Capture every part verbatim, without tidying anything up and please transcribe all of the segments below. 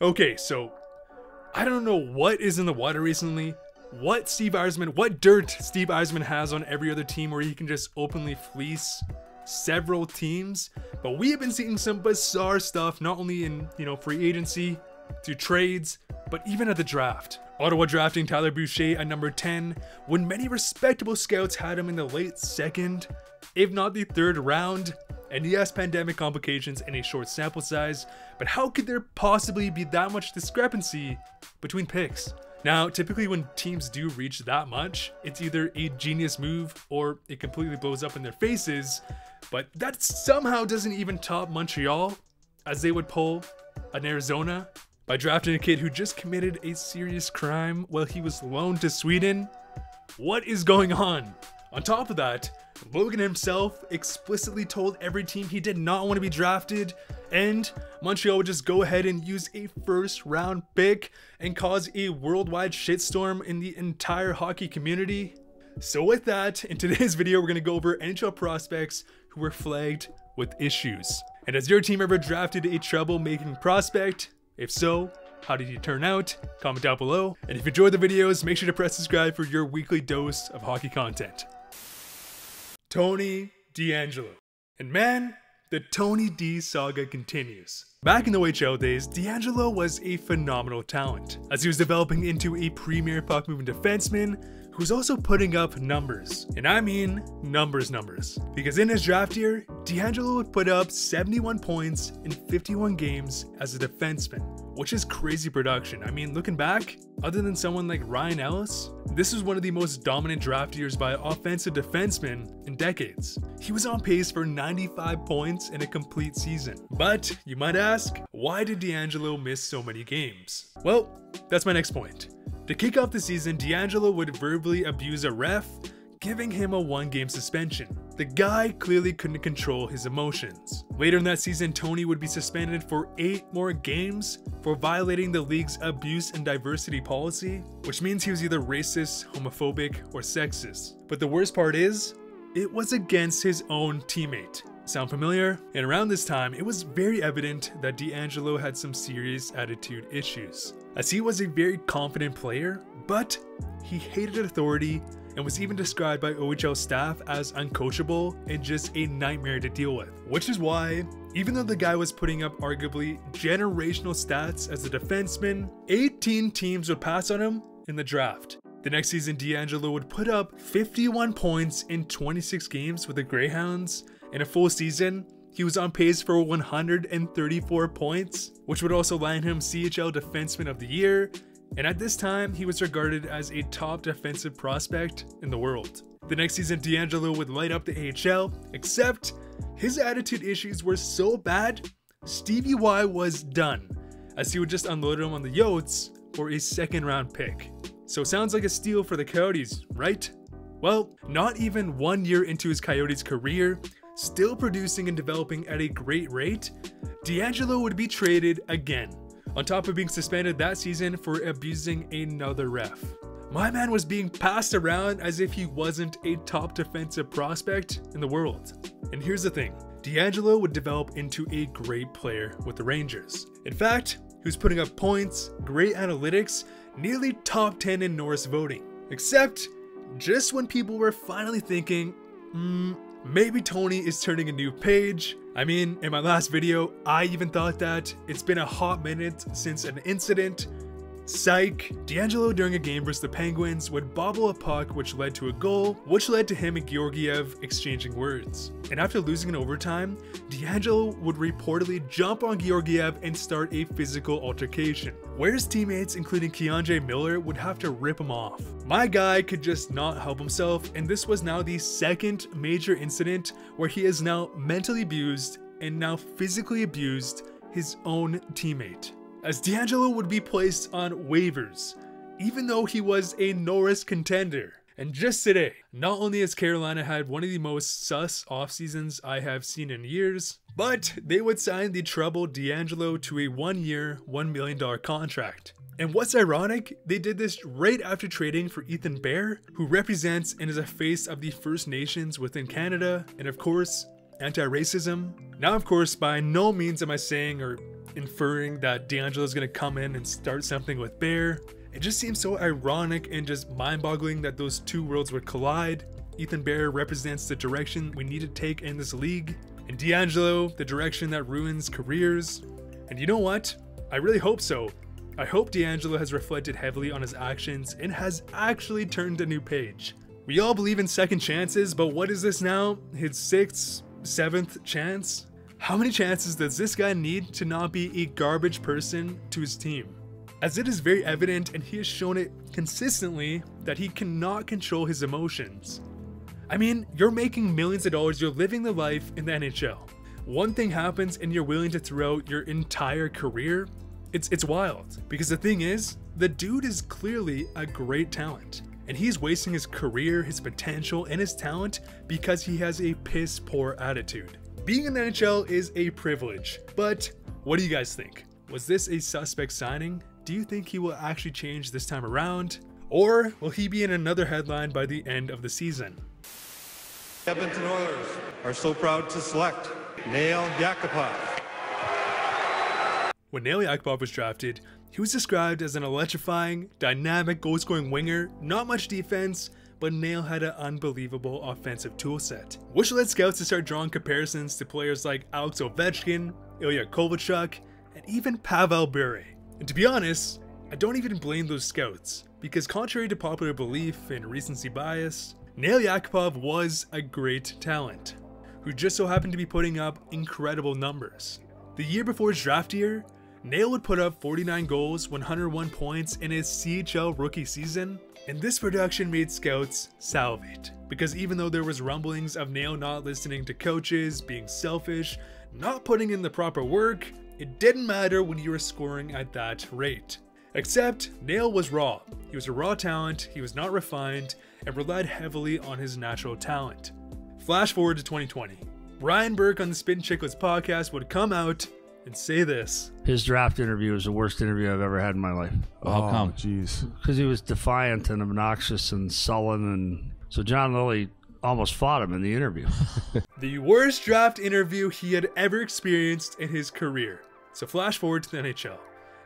Okay, so I don't know what is in the water recently, what Steve Eisman, what dirt Steve Eisman has on every other team where he can just openly fleece several teams, but we have been seeing some bizarre stuff, not only in, you know, free agency, through trades, but even at the draft. Ottawa drafting Tyler Boucher at number ten, when many respectable scouts had him in the late second, if not the third round, and yes, pandemic complications and a short sample size, but how could there possibly be that much discrepancy between picks? Now, typically when teams do reach that much, it's either a genius move or it completely blows up in their faces, but that somehow doesn't even top Montreal, as they would pull an Arizona by drafting a kid who just committed a serious crime while he was loaned to Sweden. What is going on? On top of that, Logan himself explicitly told every team he did not want to be drafted, and Montreal would just go ahead and use a first round pick and cause a worldwide shitstorm in the entire hockey community. So with that, in today's video, we're going to go over N H L prospects who were flagged with issues. And has your team ever drafted a troublemaking prospect? If so, how did you turn out? Comment down below. And if you enjoyed the videos, make sure to press subscribe for your weekly dose of hockey content. Tony DeAngelo. And man, the Tony D saga continues. Back in the O H L days, DeAngelo was a phenomenal talent, as he was developing into a premier puck-moving defenseman who was also putting up numbers. And I mean numbers numbers. Because in his draft year, DeAngelo would put up seventy-one points in fifty-one games as a defenseman, which is crazy production. I mean, looking back, other than someone like Ryan Ellis, this was one of the most dominant draft years by offensive defensemen in decades. He was on pace for ninety-five points in a complete season. But you might ask, why did DeAngelo miss so many games? Well, that's my next point. To kick off the season, DeAngelo would verbally abuse a ref, giving him a one-game suspension. The guy clearly couldn't control his emotions. Later in that season, Tony would be suspended for eight more games for violating the league's abuse and diversity policy, which means he was either racist, homophobic, or sexist. But the worst part is, it was against his own teammate. Sound familiar? And around this time, it was very evident that DeAngelo had some serious attitude issues, as he was a very confident player, but he hated authority and was even described by O H L staff as uncoachable and just a nightmare to deal with. Which is why, even though the guy was putting up arguably generational stats as a defenseman, eighteen teams would pass on him in the draft. The next season, DeAngelo would put up fifty-one points in twenty-six games with the Greyhounds. In a full season, he was on pace for one hundred thirty-four points, which would also land him C H L Defenseman of the Year, and at this time, he was regarded as a top defensive prospect in the world. The next season, DeAngelo would light up the A H L, except his attitude issues were so bad, Stevie Y was done, as he would just unload him on the Yotes for a second round pick. So sounds like a steal for the Coyotes, right? Well, not even one year into his Coyotes career, still producing and developing at a great rate, DeAngelo would be traded again, on top of being suspended that season for abusing another ref. My man was being passed around as if he wasn't a top defensive prospect in the world. And here's the thing, DeAngelo would develop into a great player with the Rangers. In fact, he was putting up points, great analytics, nearly top ten in Norris voting. Except, just when people were finally thinking, hmm, maybe Tony is turning a new page. I mean, in my last video, I even thought that. It's been a hot minute since an incident. Psych. DeAngelo during a game versus the Penguins would bobble a puck which led to a goal, which led to him and Georgiev exchanging words. And after losing in overtime, DeAngelo would reportedly jump on Georgiev and start a physical altercation, where his teammates, including Keiondre Miller, would have to rip him off. My guy could just not help himself, and this was now the second major incident where he is now mentally abused and now physically abused his own teammate, as DeAngelo would be placed on waivers, even though he was a Norris contender. And just today, not only has Carolina had one of the most sus off seasons I have seen in years, but they would sign the troubled DeAngelo to a one-year, one million dollar contract. And what's ironic, they did this right after trading for Ethan Bear, who represents and is a face of the First Nations within Canada, and of course, anti-racism. Now, of course, by no means am I saying or inferring that DeAngelo's gonna come in and start something with Bear. It just seems so ironic and just mind-boggling that those two worlds would collide. Ethan Bear represents the direction we need to take in this league, and DeAngelo, the direction that ruins careers. And you know what? I really hope so. I hope DeAngelo has reflected heavily on his actions and has actually turned a new page. We all believe in second chances, but what is this now? His sixth, seventh chance? How many chances does this guy need to not be a garbage person to his team? As it is very evident, and he has shown it consistently, that he cannot control his emotions. I mean, you're making millions of dollars, you're living the life in the N H L. One thing happens and you're willing to throw out your entire career. It's it's wild, because the thing is, the dude is clearly a great talent, and he's wasting his career, his potential, and his talent because he has a piss poor attitude. Being in the N H L is a privilege, but what do you guys think? Was this a suspect signing? Do you think he will actually change this time around? Or will he be in another headline by the end of the season? Edmonton Oilers are so proud to select Nail Yakupov. When Nail Yakupov was drafted, he was described as an electrifying, dynamic goal-scoring winger, not much defense, but Nail had an unbelievable offensive toolset, which led scouts to start drawing comparisons to players like Alex Ovechkin, Ilya Kovalchuk, and even Pavel Bure. And to be honest, I don't even blame those scouts, because contrary to popular belief and recency bias, Nail Yakupov was a great talent, who just so happened to be putting up incredible numbers. The year before his draft year, Nail would put up forty-nine goals, one hundred one points in his C H L rookie season, and this production made scouts salivate, because even though there was rumblings of Nail not listening to coaches, being selfish, not putting in the proper work, it didn't matter when you were scoring at that rate. Except, Nail was raw. He was a raw talent, he was not refined, and relied heavily on his natural talent. Flash forward to twenty twenty. Brian Burke on the Spittin' Chicklets podcast would come out and say this. His draft interview was the worst interview I've ever had in my life. Oh, how come? Jeez. Because he was defiant and obnoxious and sullen, and so John Lilly almost fought him in the interview. The worst draft interview he had ever experienced in his career. So flash forward to the N H L.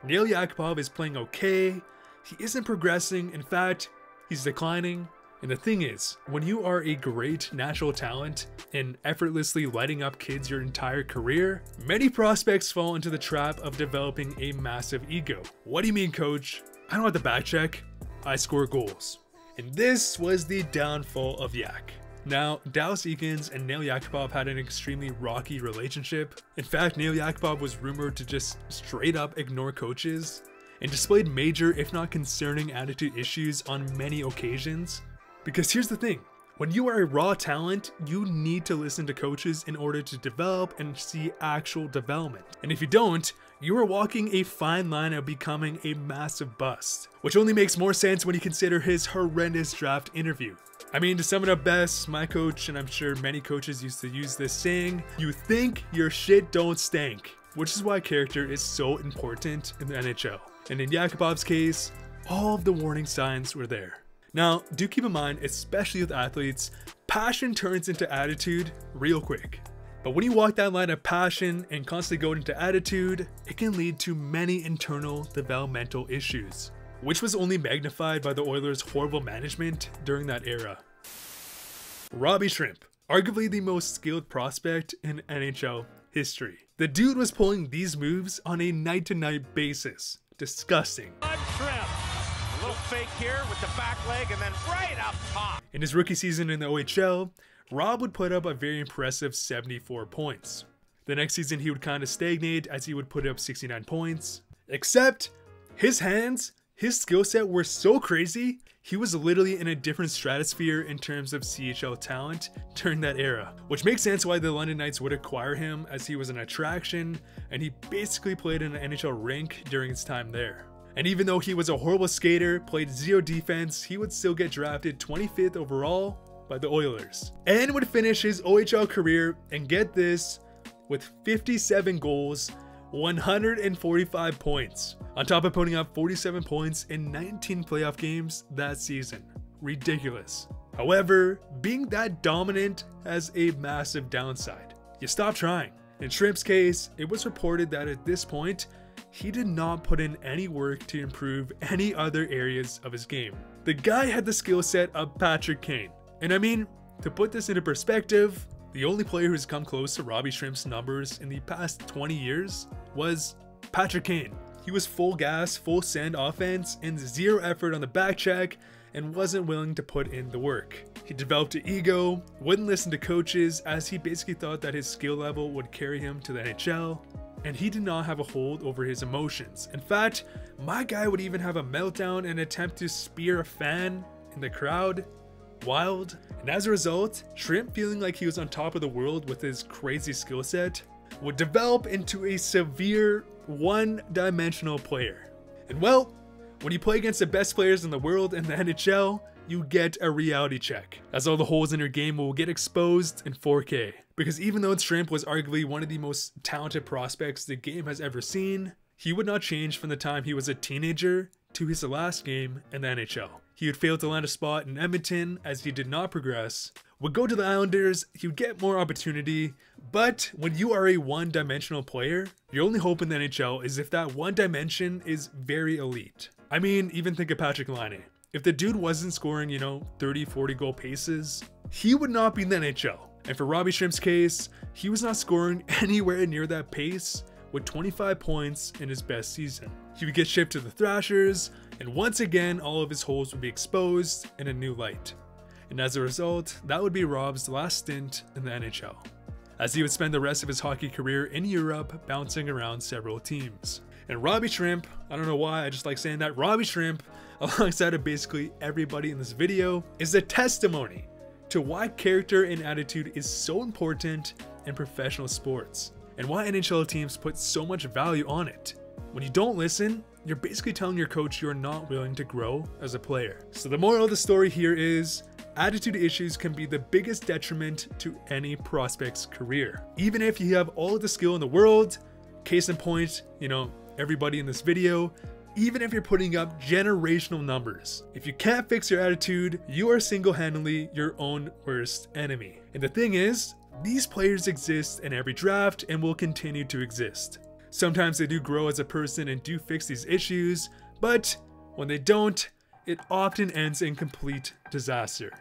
Nail Yakupov is playing okay. He isn't progressing. In fact, he's declining. And the thing is, when you are a great natural talent and effortlessly lighting up kids your entire career, many prospects fall into the trap of developing a massive ego. What do you mean, coach? I don't have to back check. I score goals. And this was the downfall of Yak. Now, Dallas Eakins and Nail Yakupov had an extremely rocky relationship. In fact, Nail Yakupov was rumored to just straight up ignore coaches and displayed major, if not concerning, attitude issues on many occasions. Because here's the thing, when you are a raw talent, you need to listen to coaches in order to develop and see actual development. And if you don't, you are walking a fine line of becoming a massive bust, which only makes more sense when you consider his horrendous draft interview. I mean, to sum it up best, my coach, and I'm sure many coaches used to use this saying, you think your shit don't stink, which is why character is so important in the N H L. And in Yakupov's case, all of the warning signs were there. Now, do keep in mind, especially with athletes, passion turns into attitude real quick. But when you walk that line of passion and constantly go into attitude, it can lead to many internal developmental issues, which was only magnified by the Oilers' horrible management during that era. Robbie Schremp, arguably the most skilled prospect in N H L history. The dude was pulling these moves on a night-to-night basis. Disgusting. I'm Schremp. Little fake here with the back leg and then right up top. In his rookie season in the O H L, Rob would put up a very impressive seventy-four points. The next season he would kind of stagnate, as he would put up sixty-nine points. Except his hands, his skill set were so crazy, he was literally in a different stratosphere in terms of C H L talent during that era. Which makes sense why the London Knights would acquire him, as he was an attraction and he basically played in an N H L rink during his time there. And even though he was a horrible skater, played zero defense, he would still get drafted twenty-fifth overall by the Oilers. And would finish his O H L career, and get this, with fifty-seven goals, one hundred forty-five points. On top of putting up forty-seven points in nineteen playoff games that season. Ridiculous. However, being that dominant has a massive downside. You stop trying. In Schremp's case, it was reported that at this point, he did not put in any work to improve any other areas of his game. The guy had the skill set of Patrick Kane. And I mean, to put this into perspective, the only player who's come close to Robbie Schremp's numbers in the past twenty years was Patrick Kane. He was full gas, full send offense, and zero effort on the back check, and wasn't willing to put in the work. He developed an ego, wouldn't listen to coaches, as he basically thought that his skill level would carry him to the N H L, and he did not have a hold over his emotions. In fact, my guy would even have a meltdown and attempt to spear a fan in the crowd. Wild. And as a result, Schremp, feeling like he was on top of the world with his crazy skill set, would develop into a severe one-dimensional player. And well, when you play against the best players in the world in the N H L, you get a reality check, as all the holes in your game will get exposed in four K. Because even though Schremp was arguably one of the most talented prospects the game has ever seen, he would not change from the time he was a teenager to his last game in the N H L. He would fail to land a spot in Edmonton as he did not progress, would go to the Islanders, he would get more opportunity, but when you are a one-dimensional player, your only hope in the N H L is if that one dimension is very elite. I mean, even think of Patrick Laine. If the dude wasn't scoring, you know, thirty, forty goal paces, he would not be in the N H L. And for Robbie Schremp's case, he was not scoring anywhere near that pace with twenty-five points in his best season. He would get shipped to the Thrashers, and once again, all of his holes would be exposed in a new light. And as a result, that would be Rob's last stint in the N H L, as he would spend the rest of his hockey career in Europe bouncing around several teams. And Robbie Schremp, I don't know why, I just like saying that, Robbie Schremp, alongside of basically everybody in this video, is a testimony to why character and attitude is so important in professional sports, and why N H L teams put so much value on it. When you don't listen, you're basically telling your coach you're not willing to grow as a player. So the moral of the story here is, attitude issues can be the biggest detriment to any prospect's career. Even if you have all of the skill in the world, case in point, you know, everybody in this video, even if you're putting up generational numbers, if you can't fix your attitude, you are single-handedly your own worst enemy. And the thing is, these players exist in every draft and will continue to exist. Sometimes they do grow as a person and do fix these issues, but when they don't, it often ends in complete disaster.